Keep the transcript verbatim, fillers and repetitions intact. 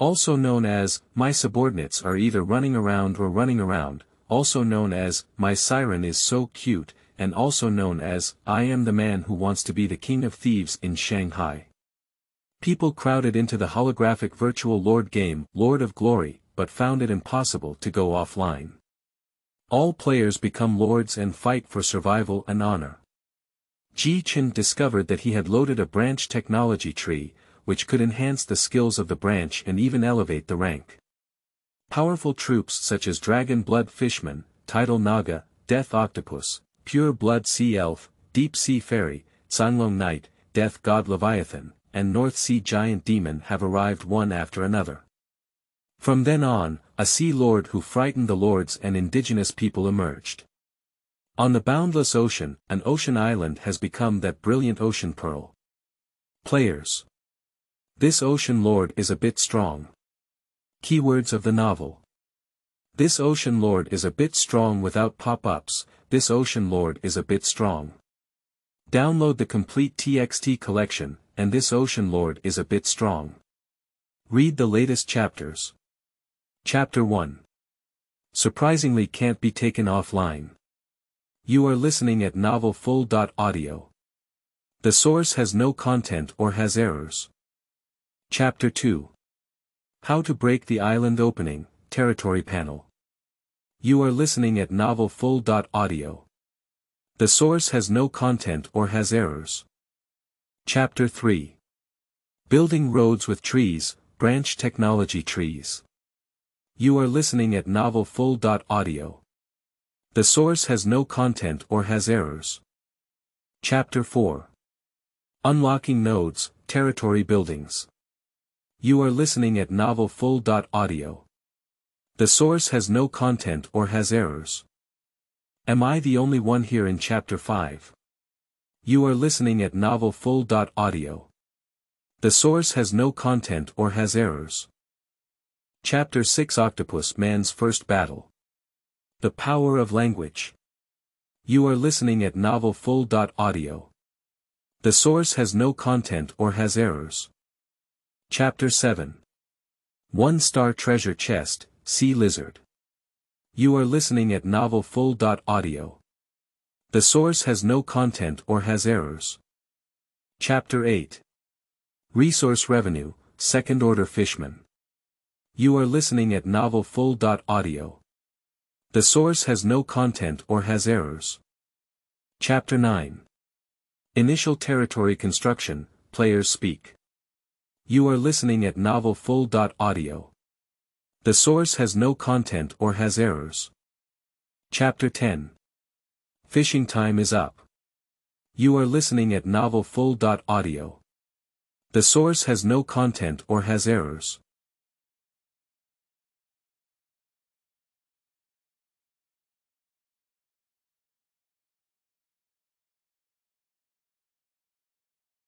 Also known as, my subordinates are either running around or running around, also known as, my siren is so cute, and also known as, I am the man who wants to be the king of thieves in Shanghai. People crowded into the holographic virtual Lord game, Lord of Glory, but found it impossible to go offline. All players become lords and fight for survival and honor. Ji Chen discovered that he had loaded a branch technology tree, which could enhance the skills of the branch and even elevate the rank. Powerful troops such as Dragon Blood Fishman, Tidal Naga, Death Octopus, Pure Blood Sea Elf, Deep Sea Fairy, Canglong Knight, Death God Leviathan, and North Sea Giant Demon have arrived one after another. From then on, a sea lord who frightened the lords and indigenous people emerged. On the boundless ocean, an ocean island has become that brilliant ocean pearl. Players. This Ocean Lord Is A Bit Strong. Keywords of the novel. This Ocean Lord is a bit strong without pop-ups. This Ocean Lord is a bit strong. Download the complete T X T collection, and This Ocean Lord Is A Bit Strong. Read the latest chapters. Chapter one. Surprisingly can't be taken offline. You are listening at novel full dot audio. The source has no content or has errors. Chapter two. How to break the island opening, territory panel. You are listening at novel full dot audio. The source has no content or has errors. Chapter three. Building roads with trees, branch technology trees. You are listening at novel full dot audio. The source has no content or has errors. Chapter four. Unlocking nodes, territory buildings. You are listening at novel full dot audio. The source has no content or has errors. Am I the only one here in chapter five? You are listening at novel full dot audio. The source has no content or has errors. Chapter six. Octopus Man's First Battle. The Power of Language. You are listening at novel full dot audio. The source has no content or has errors. Chapter seven. One-Star Treasure Chest, Sea Lizard. You are listening at novel full dot audio. The source has no content or has errors. Chapter eight. Resource Revenue, Second Order Fishman. You are listening at novel full dot audio. The source has no content or has errors. Chapter nine. Initial Territory Construction, Players Speak. You are listening at novel full dot audio. The source has no content or has errors. Chapter ten. Fishing time is up. You are listening at novel full dot audio. The source has no content or has errors.